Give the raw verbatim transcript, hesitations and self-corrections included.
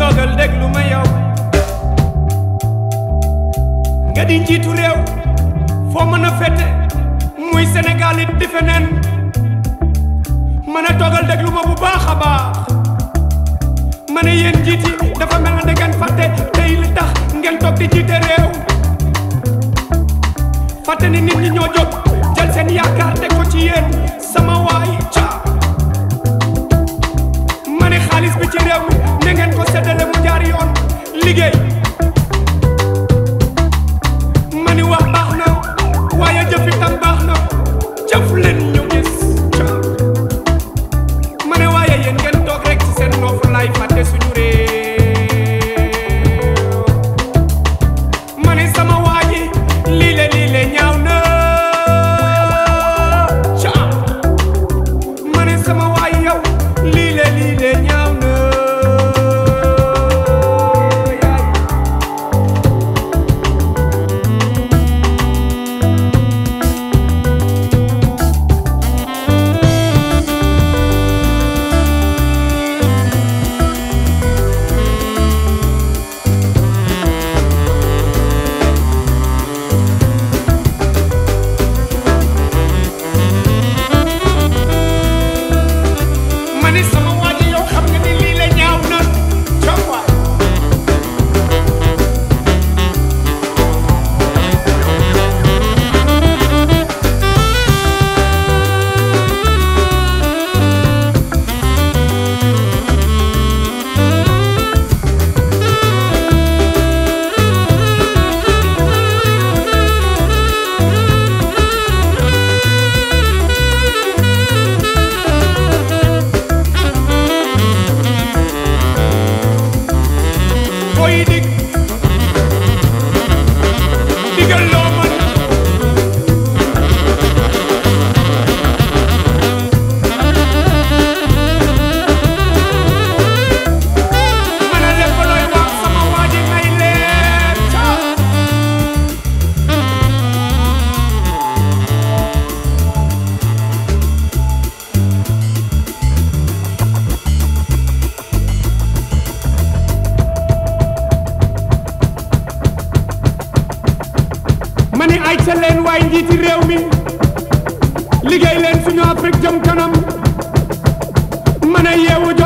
toogal déglu ma yow nga di njiitu réew foo mën a fete muy Sénégal it di feneen mën a toogal déglu ma bu baax a baax ma ne yéen njiit yi dafa mel na da ngeen fàtte tey li tax ngeen toog di jiite réew fàtte ni nit ñi ñoo jóg jël seen yaakaar teg ko ci yéen sama waay ca ma ne xaalis bi ci réew mi ne ngeen ko séddale mu jaar yoon liggéey ma ni wax baax na waaye jëf itam baax na jëf leen ñu gis ca ma ne waaye yéen ngeen toog rek ci seen noofu lay fàtte suñu réew ma ne sama waay yi lii la lii la ñaaw na liggéey leen suñu Afrique jëm kanam mën a yeewu